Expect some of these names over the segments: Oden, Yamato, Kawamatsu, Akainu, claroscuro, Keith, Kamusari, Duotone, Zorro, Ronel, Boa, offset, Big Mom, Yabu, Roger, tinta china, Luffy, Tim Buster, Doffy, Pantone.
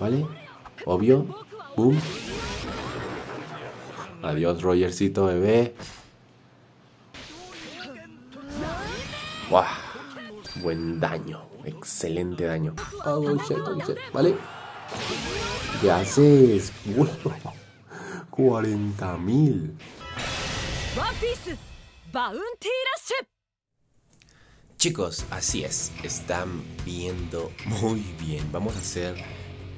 ¿Vale? Obvio. Boom. Adiós, Rogercito, bebé. ¡Wow! Buen daño. Excelente daño. Oh, shit, ¿vale? ¿Qué haces? Wow. 40.000. Chicos, así es. Están viendo muy bien. Vamos a hacer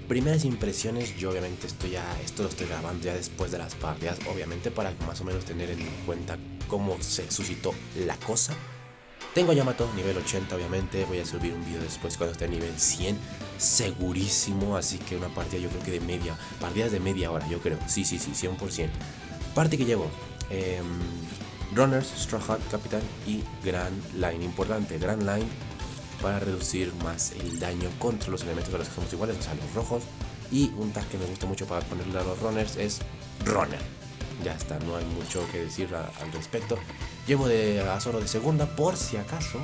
primeras impresiones. Yo obviamente esto lo estoy grabando ya después de las partidas, obviamente para más o menos tener en cuenta cómo se suscitó la cosa. Tengo a Yamato, nivel 80 obviamente, voy a subir un video después cuando esté a nivel 100, segurísimo, así que una partida yo creo que de media, partidas de media hora yo creo, sí, 100%. Parte que llevo, Runners, Straw Hat, Capital y Grand Line, importante, Grand Line para reducir más el daño contra los elementos a los que somos iguales, o sea los rojos, y un tag que me gusta mucho para ponerle a los Runners es Runner. Ya está, no hay mucho que decir al respecto. Llevo a Zorro de segunda por si acaso.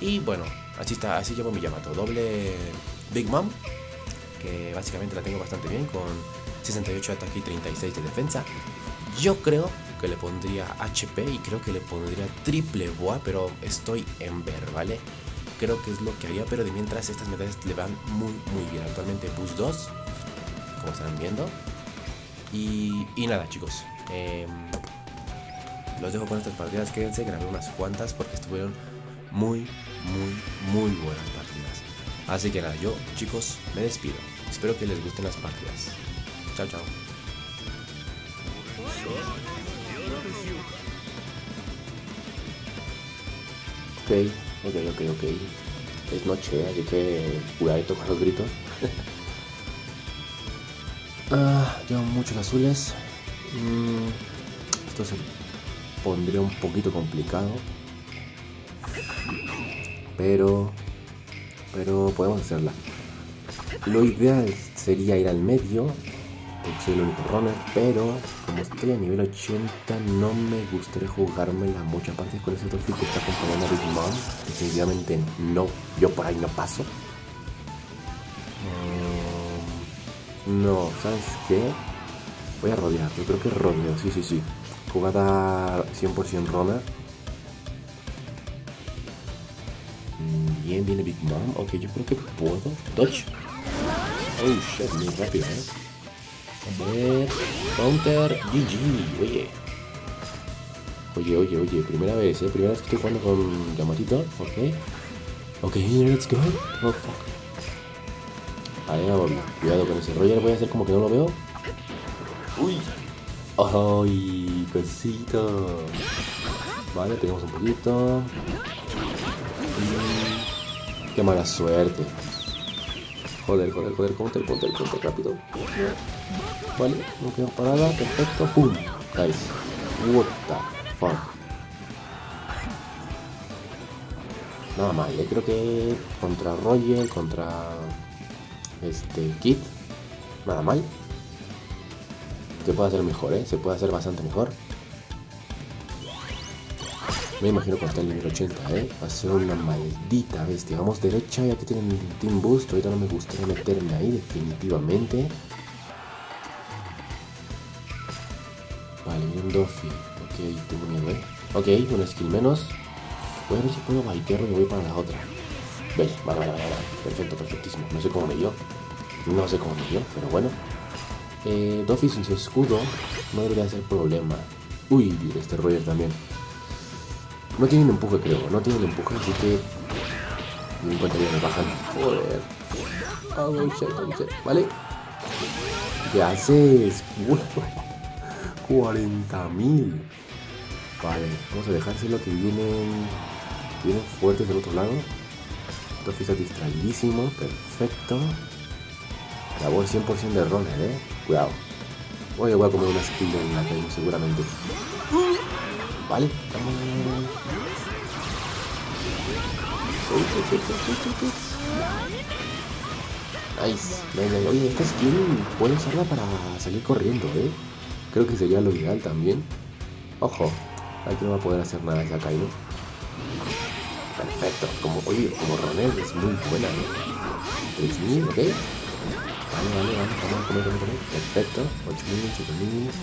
Y bueno, así está, así llevo mi Yamato. Doble Big Mom, que básicamente la tengo bastante bien, con 68 de ataque y 36 de defensa. Yo creo que le pondría HP y creo que le pondría triple Boa, pero estoy en ver, ¿vale? Creo que es lo que haría, pero de mientras estas medallas le van muy bien. Actualmente Boost 2, como están viendo. Y nada chicos, los dejo con estas partidas, quédense, grabé unas cuantas porque estuvieron muy buenas partidas. Así que nada, yo chicos me despido, espero que les gusten las partidas. Chao, chao. Ok, es noche, así que cuidadito con los gritos. Llevo muchos azules. Esto se pondría un poquito complicado, pero podemos hacerla. Lo ideal sería ir al medio, porque soy el único runner, pero como estoy a nivel 80 no me gustaría jugarme las muchas partes con ese Doffy que está acompañando a Big Mom. Definitivamente no, yo por ahí no paso. No, ¿sabes qué? Voy a rodear, yo creo que rodeo, sí. Jugada 100% runner. Bien, viene Big Mom. Ok, yo creo que puedo. Dodge. Oh, shit, muy rápido, A ver. Counter. GG, oye. Oye, primera vez, Primera vez que estoy jugando con Yamatito, ok, let's go. Oh, fuck. Ahí vamos, cuidado con ese Roger, voy a hacer como que no lo veo. ¡Uy! ¡Ay! ¡Cosito! Vale, tenemos un poquito. ¡Qué mala suerte! Joder, counter, rápido. Vale, no quedamos parada, perfecto. ¡Pum! Nice. What the fuck. Nada mal, yo creo que contra Roger, contra... Keith, nada mal. Se puede hacer mejor, se puede hacer bastante mejor. Me imagino que está el nivel 80, va a ser una maldita bestia. Vamos derecha, ya que tienen el Team Boost. Ahorita no me gustaría meterme ahí, definitivamente. Vale, un Doffy. Ok, tengo un nivel. Ok, un skill menos. Voy a ver si puedo baitearlo y voy para la otra. Vale, vale, perfecto, perfectísimo. No sé cómo me dio, pero bueno. Doffy sin su escudo no debería ser problema. Uy, este Roger también. No tienen empuje, creo, así que... Me encuentro bien, me bajan. Joder. Oh, shit. Vale. ¿Qué haces? 40.000. Vale, vamos a dejárselo que vienen fuertes del otro lado. Doffy está distraidísimo, perfecto. Labor 100% de Ronel, cuidado. Oye, voy a comer una skill en la Akainu seguramente. Vale, vamos. Nice, venga, oye, esta skill puedo usarla para salir corriendo, Creo que sería lo ideal también. Ojo, aquí no va a poder hacer nada esa Akainu. Perfecto, como Ronel es muy buena, 3000, ok. Vale, come. Perfecto. 8 minions, 7 minions.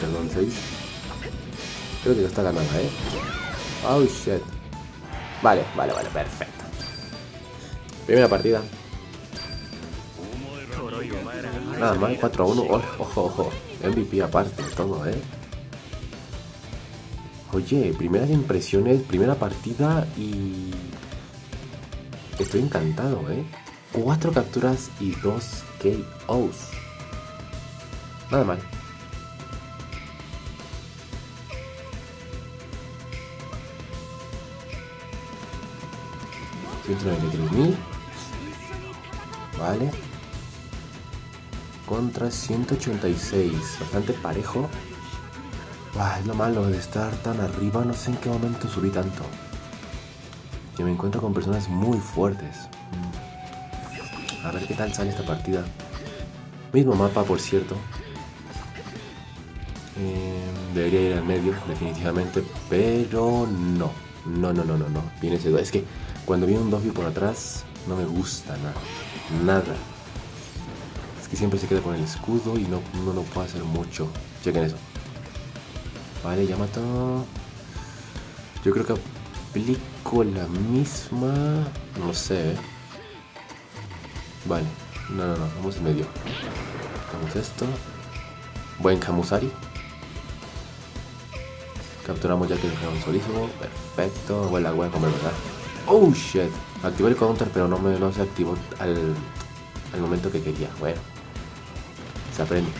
Perdón, 6. Creo que no está ganando, ¿eh? Oh, shit. Vale, perfecto. Primera partida. Nada mal, 4-1. Ojo. MVP aparte, todo, ¿eh? Oye, primeras impresiones, primera partida y... estoy encantado, ¿eh? 4 capturas y 2 KOs. Nada mal. $193.000. Vale. Contra 186. Bastante parejo. Es lo malo de estar tan arriba. No sé en qué momento subí tanto. Que me encuentro con personas muy fuertes. A ver qué tal sale esta partida. Mismo mapa, por cierto. Debería ir al medio, definitivamente. Pero no. No. Viene ese Doffy. Es que cuando viene un Doffy por atrás, no me gusta nada. Es que siempre se queda con el escudo y no puedo hacer mucho. Chequen eso. Vale, Yamato. Yo creo que aplico la misma. No lo sé, ¿eh? Vale, no, vamos en medio. Sacamos esto. Buen Kamusari. Capturamos ya que lo dejamos solísimo. Perfecto. Bueno, la voy a comer, ¿verdad? Oh shit. Activé el counter, pero no se activó al momento que quería. Bueno, se aprende.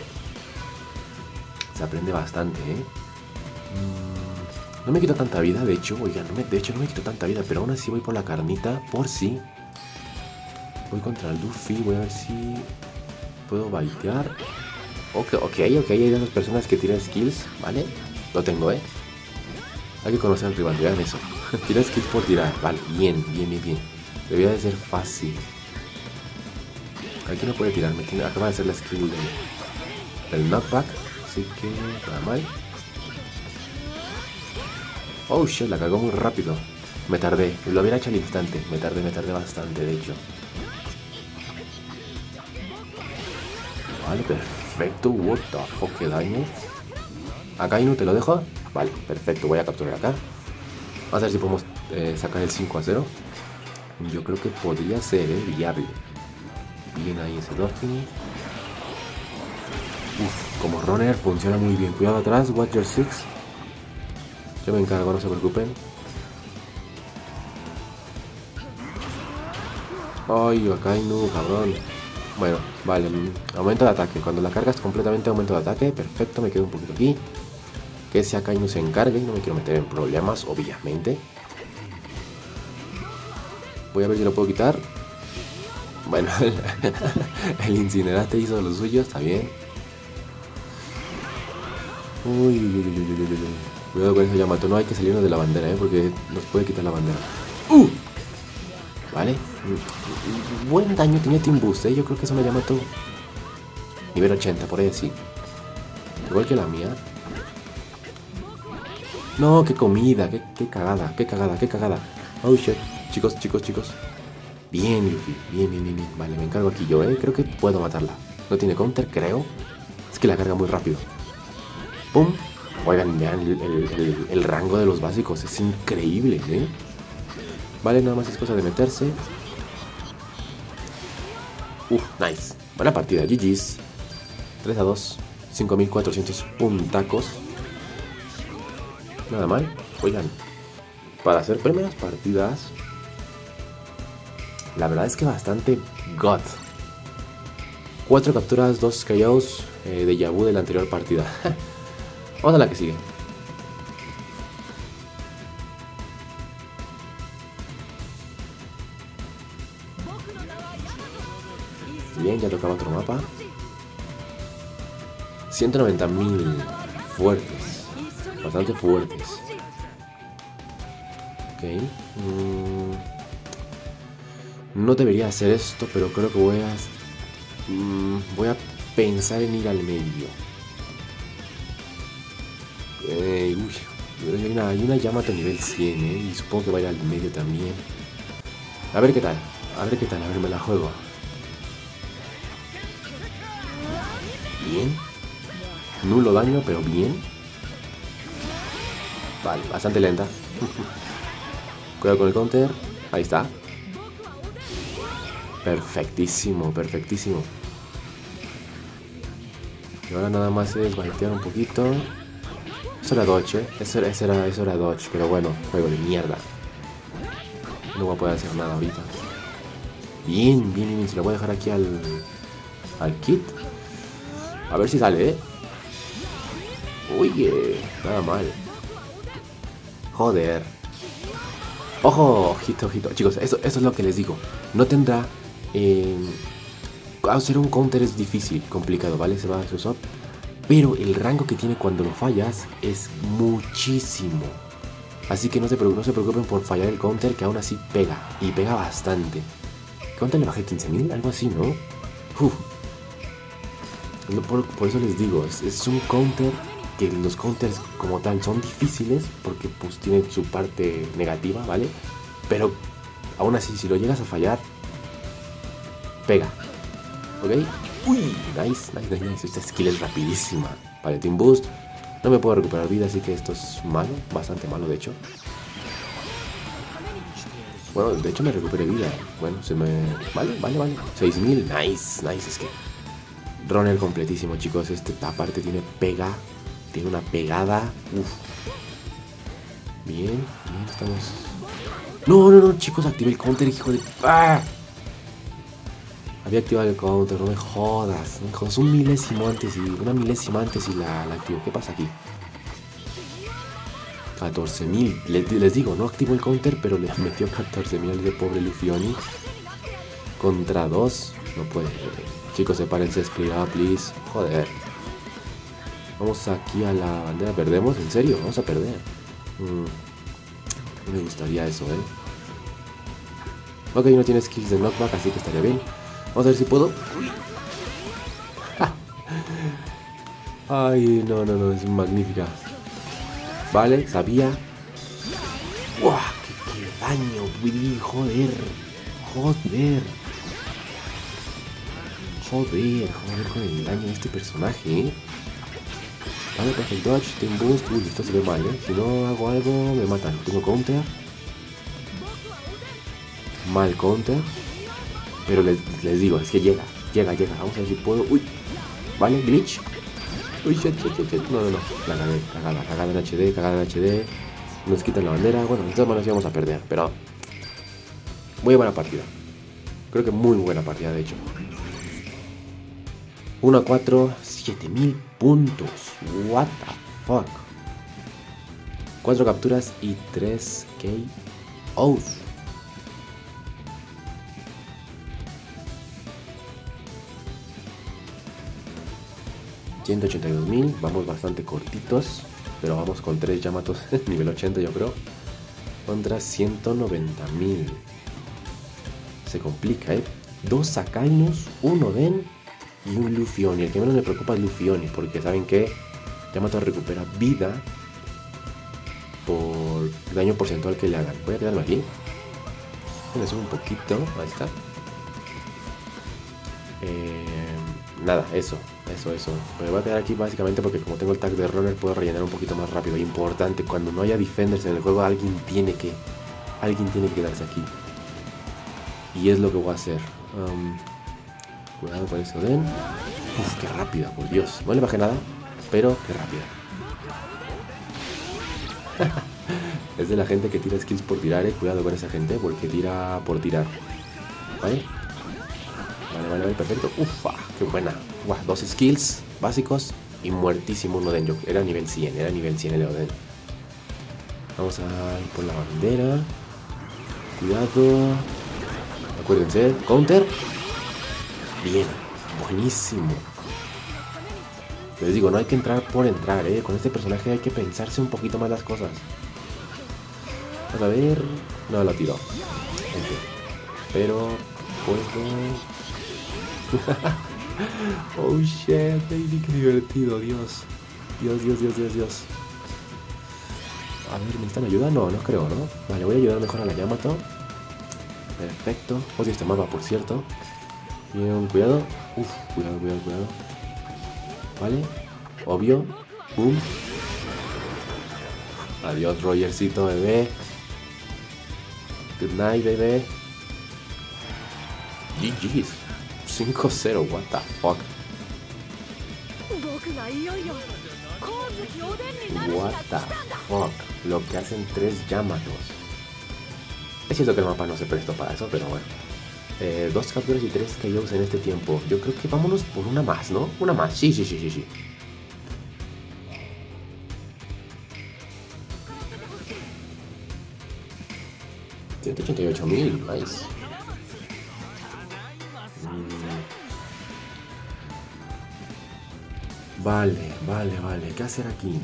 Se aprende bastante, ¿eh? No me quito tanta vida, de hecho. Oiga, no me quito tanta vida, pero aún así voy por la carnita. Por si. Voy contra Luffy, voy a ver si puedo baitear. Ok, hay de las personas que tiran skills, ¿vale? Lo tengo, ¿eh? Hay que conocer al rival, vean eso. Tira skills por tirar, vale, bien. Debería de ser fácil. Aquí no puede tirar, acaba de hacer la skill del knockback, así que nada mal. Oh shit, la cagó muy rápido. Me tardé, lo hubiera hecho al instante. Me tardé bastante, de hecho. Vale, perfecto. What the fuck, qué daño. Akainu, ¿te lo dejo? Vale, perfecto. Voy a capturar acá. Vamos a ver si podemos sacar el 5-0. Yo creo que podría ser, viable. Bien ahí ese Doffy. Uff, como runner funciona muy bien. Cuidado atrás, watch your six. Yo me encargo, no se preocupen. Ay, Akainu, cabrón. Bueno, vale, aumento de ataque. Cuando la cargas completamente aumento de ataque. Perfecto, me quedo un poquito aquí. Que ese Akainu se encargue y no me quiero meter en problemas, obviamente. Voy a ver si lo puedo quitar. Bueno, el incinerate hizo lo suyo, está bien. Uy. Cuidado con eso, Yamato. No hay que salirnos de la bandera, porque nos puede quitar la bandera. Vale. Buen daño tenía Tim Buster, yo creo que eso me llama todo. Nivel 80, por ahí así. Igual que la mía. No, qué comida, qué cagada. Oh shit, chicos. Bien. Vale, me encargo aquí yo, creo que puedo matarla. No tiene counter, creo. Es que la carga muy rápido. Pum. Oigan, vean el rango de los básicos, es increíble, Vale, nada más es cosa de meterse. Nice. Buena partida, GG's. 3-2. 5400 puntacos. Nada mal. Oigan, para hacer primeras partidas, la verdad es que bastante god. 4 capturas, 2 KOs de Yabu de la anterior partida. Vamos a la que sigue. Bien, ya tocaba otro mapa. 190.000 fuertes. Bastante fuertes. Ok. No debería hacer esto, pero creo que voy a... voy a pensar en ir al medio. Uy, hay una Yamato nivel 100, y supongo que va a ir al medio también. A ver qué tal, a ver, me la juego. bien. Nulo daño, pero bien. Vale, bastante lenta. Cuidado con el counter. Ahí está. Perfectísimo, perfectísimo. Y ahora nada más es baitear un poquito. Eso era dodge, ¿eh? Eso era dodge, pero bueno, juego de mierda. No voy a poder hacer nada ahorita. Bien, bien, bien. Se lo voy a dejar aquí al Kid. A ver si sale, ¿eh? Oye, nada mal. Joder. Ojo, ojito, ojito. Chicos, eso es lo que les digo. No tendrá... hacer un counter es difícil, complicado, ¿vale? Se va a su sub. Pero el rango que tiene cuando lo fallas es muchísimo. Así que no se preocupen por fallar el counter, que aún así pega. Y pega bastante. ¿Cuánto le bajé? ¿15.000? Algo así, ¿no? Uf. Por eso les digo, es un counter que los counters como tal son difíciles. Porque pues tienen su parte negativa, ¿vale? Pero aún así, si lo llegas a fallar, pega. ¿Ok? Uy, nice, nice, nice, nice. Esta skill es rapidísima. Vale, Team Boost. No me puedo recuperar vida, así que esto es malo. Bastante malo, de hecho. Bueno, de hecho me recuperé vida. Bueno, se me... Vale, vale, vale. 6.000, nice, nice. Es que... Ronel completísimo, chicos. Este aparte tiene pega. Tiene una pegada. Uf. Bien, bien, estamos... No, no, no, chicos. Activé el counter, hijo de... ¡Ah! Había activado el counter, no me jodas. Me jodas un milésimo antes y una milésima antes y la activo. ¿Qué pasa aquí? 14.000. Les digo, no activo el counter, pero les metió 14.000 al de pobre Lufioni. Contra 2. No puede. Chicos, sepárense, explícame, please. Joder. Vamos aquí a la bandera. ¿Perdemos? ¿En serio? Vamos a perder. No me gustaría eso, ¿eh? Ok, no tiene skills de knockback, así que estaría bien. Vamos a ver si puedo. Ay, no, no, no, es magnífica. Vale, sabía. ¡Guau! ¡Qué daño, güey! ¡Joder! ¡Joder! ¡Joder! ¡Joder con el daño de este personaje, eh! Vale, perfect dodge, Team Boost. Uy, esto se ve mal, eh. Si no hago algo, me matan. Tengo counter. Mal counter. Pero les digo, es que llega. Vamos a ver si puedo. Uy, vale, glitch. Uy, shit. No, no, no. La gané, cagada en HD. Nos quitan la bandera. Bueno, de todas maneras íbamos a perder, pero... Muy buena partida. Creo que muy buena partida, de hecho. 1 a 4, 7000 puntos. What the fuck. 4 capturas y 3 KOs. $182.000, vamos bastante cortitos, pero vamos con 3 Yamatos nivel 80, yo creo, contra 190.000. Se complica, ¿eh? 2 Akainus, 1 Oden y un Lufioni. El que menos me preocupa es Lufioni, porque saben que Yamato recupera vida por daño porcentual que le hagan. Voy a quedarme aquí. Voy a hacer un poquito, ahí está. Nada, eso. Me voy a quedar aquí básicamente porque como tengo el tag de Roller puedo rellenar un poquito más rápido. Importante, cuando no haya defenders en el juego, alguien tiene que quedarse aquí. Y es lo que voy a hacer. Cuidado con ese Oden. Uf, qué rápida, por Dios. No le bajé nada, pero qué rápida. Es de la gente que tira skills por tirar, eh. Cuidado con esa gente porque tira por tirar. ¿Vale? Vale, perfecto. Ufa, qué buena. Uah, 2 skills básicos y muertísimo un Oden. Yo, era nivel 100 el Oden. Vamos a ir por la bandera. Cuidado. Acuérdense, counter. Bien, buenísimo. Les digo, no hay que entrar por entrar, ¿eh? Con este personaje hay que pensarse un poquito más las cosas. Vamos a ver. No, la tiró. Pero, pues... Oh shit, baby, qué divertido, Dios. A ver, ¿me necesitan ayuda? No, no creo, ¿no? Vale, voy a ayudar mejor a la Yamato. Perfecto. Odio este mapa, por cierto. Bien, cuidado. Uf, cuidado. ¿vale? Obvio. Boom. Adiós, Rogercito, bebé. Good night, bebé. GG's. 5-0, what the fuck. What the fuck. Lo que hacen 3 Yamatos. Es cierto que el mapa no se prestó para eso, pero bueno. 2 capturas y 3 KOs en este tiempo. Yo creo que vámonos por una más, ¿no? Una más, sí. $188.000, nice. Vale, ¿qué hacer aquí?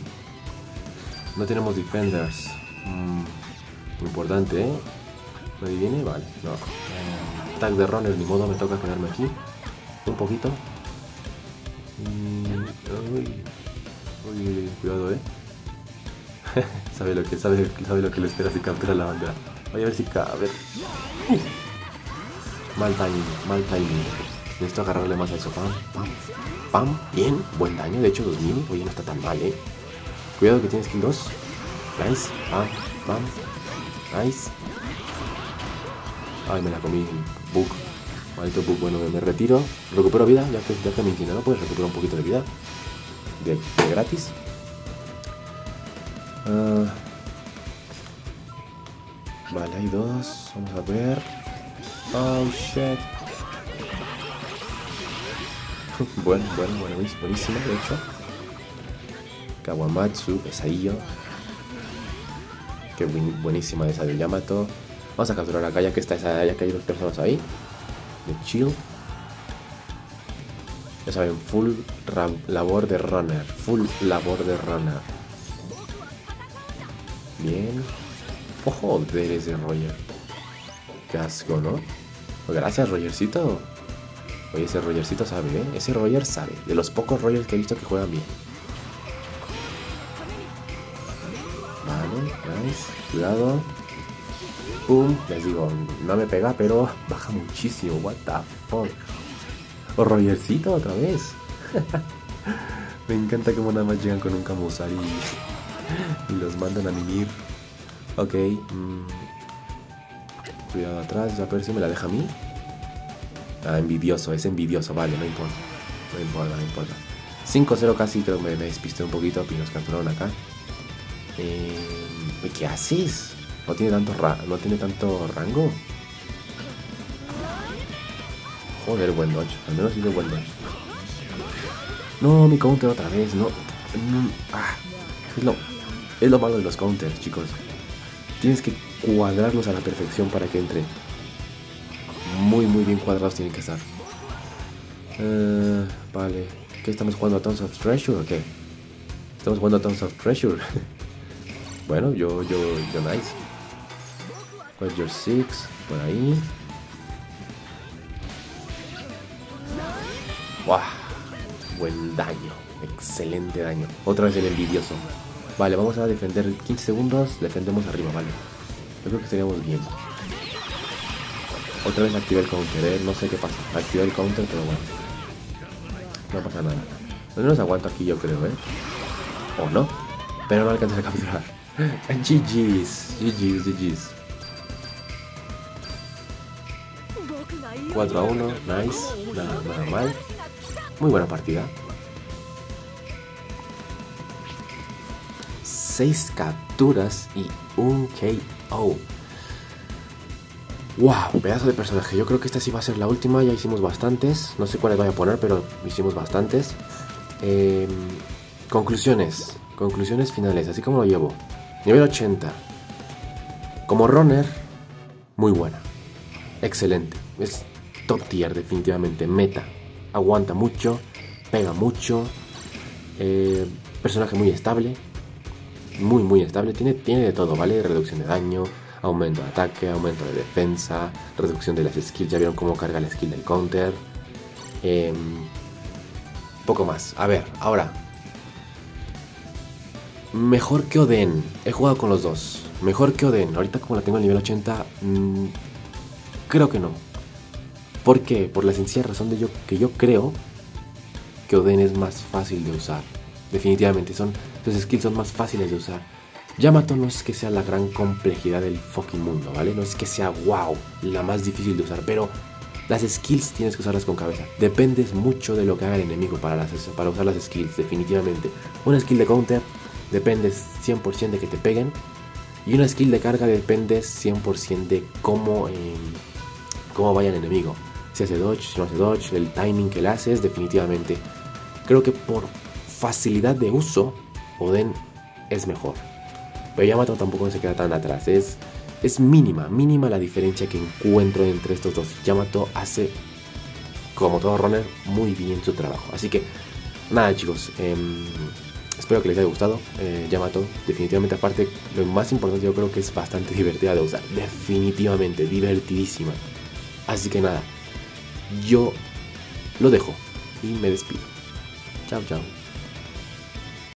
No tenemos defenders. Importante, ¿eh? ¿Me adiviné? Vale, no. Tag de Ronel, ni modo, me toca ponerme aquí. Un poquito. Uy, cuidado, ¿eh? sabe lo que le espera si captura la bandera. Voy a ver si cabe. A ver. Mal timing. Necesito agarrarle más a eso. Pam. Bien. Buen daño. De hecho, 2000. Oye, no está tan mal, eh. Cuidado que tienes kill 2. Nice. Pam. Nice. Ay, me la comí. Bug. Maldito bug. Bueno, me retiro. Recupero vida. Ya que me inclinado, puedes recuperar un poquito de vida. De gratis. Vale, hay 2. Vamos a ver. Oh, shit. Bueno, buenísimo, de hecho. Kawamatsu, pesadillo. Qué buenísima esa de Yamato. Vamos a capturar acá, ya que hay 2 personas ahí. De chill. Ya saben, full labor de runner. Bien. Joder, ese Roger. Qué asco, ¿no? Gracias, Rogercito. Oye, ese Rogercito sabe, ¿eh? Ese Roger sabe. De los pocos Rogers que he visto que juegan bien. Vale, nice. Cuidado. Pum. Les digo, no me pega, pero baja muchísimo. What the fuck. O Rogercito otra vez. Me encanta cómo nada más llegan con un Kamusari y los mandan a mimir. Ok, cuidado atrás, a ver si me la deja a mí. Ah, envidioso, es envidioso, vale, no importa. 5-0 casi, creo que me despisté un poquito y nos capturaron acá. ¿Qué haces? No tiene tanto rango. Joder, buen dodge, al menos hice buen dodge. No, mi counter otra vez, no. Es lo malo de los counters, chicos. Tienes que cuadrarlos a la perfección para que entre. Muy bien cuadrados tienen que estar. Vale. ¿Qué estamos jugando? ¿A Tons of Treasure o qué? Estamos jugando a Tons of Treasure. Bueno, yo nice. What's your 6? Por ahí. ¡Wow! Buen daño. Excelente daño. Otra vez el envidioso. Vale, vamos a defender 15 segundos, defendemos arriba, vale. Yo creo que estaríamos bien. Otra vez activé el counter, no sé qué pasa. Activé el counter, pero bueno. No pasa nada. No nos aguanto aquí, yo creo, ¿eh? O no. Pero no alcancé a capturar. GG's. 4-1, nice. Nada mal. Muy buena partida. 6 capturas y un KO. ¡Wow! Pedazo de personaje. Yo creo que esta sí va a ser la última. Ya hicimos bastantes. No sé cuáles voy a poner, pero hicimos bastantes. Conclusiones. Conclusiones finales. Así como lo llevo. Nivel 80. Como runner, muy buena. Excelente. Es top tier, definitivamente. Meta. Aguanta mucho. Pega mucho. Personaje muy estable. Muy estable, tiene de todo, ¿vale? Reducción de daño, aumento de ataque, aumento de defensa, reducción de las skills. Ya vieron cómo carga la skill del counter. Poco más. A ver, ahora. Mejor que Oden. He jugado con los dos. Mejor que Oden. Ahorita como la tengo en nivel 80, creo que no. ¿Por qué? Por la sencilla razón de que yo creo que Oden es más fácil de usar. Definitivamente, sus skills son más fáciles de usar. Yamato no es que sea la gran complejidad del fucking mundo, ¿vale? No es que sea, wow, la más difícil de usar, pero las skills tienes que usarlas con cabeza. Dependes mucho de lo que haga el enemigo para usar las skills, definitivamente. Una skill de counter, dependes 100% de que te peguen. Y una skill de carga, dependes 100% de cómo vaya el enemigo. Si hace dodge, si no hace dodge, el timing que le haces, definitivamente. Creo que por facilidad de uso, Oden es mejor. Pero Yamato tampoco se queda tan atrás. Es mínima la diferencia que encuentro entre estos dos. Yamato hace, como todo runner, muy bien su trabajo. Así que, nada chicos, espero que les haya gustado. Yamato, definitivamente, aparte, lo más importante, yo creo que es bastante divertida de usar. Definitivamente, divertidísima. Así que nada, yo lo dejo y me despido. Chao, chao.